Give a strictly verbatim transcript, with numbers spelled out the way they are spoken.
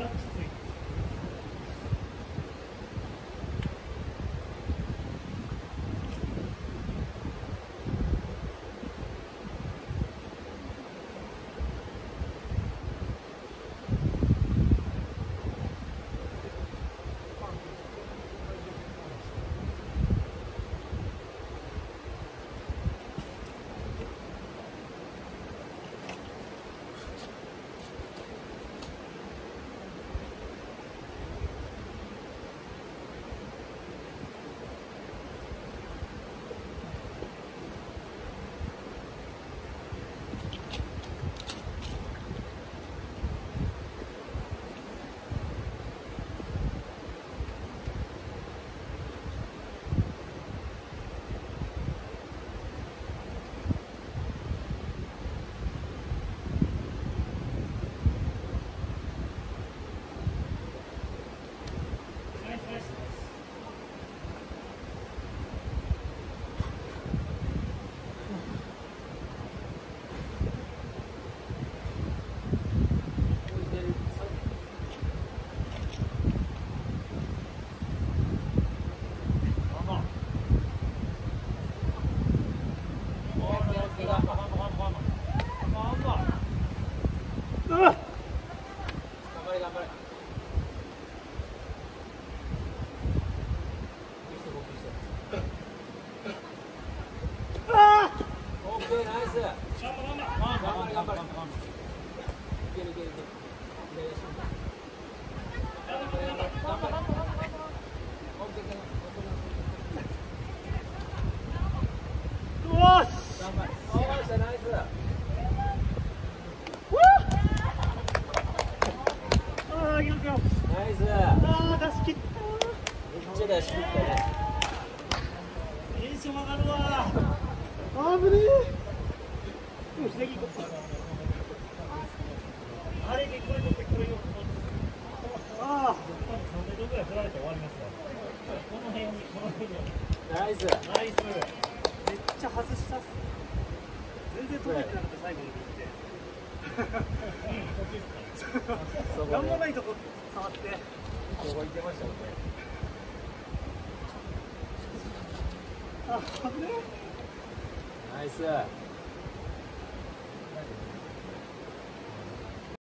がきつい。ナイス。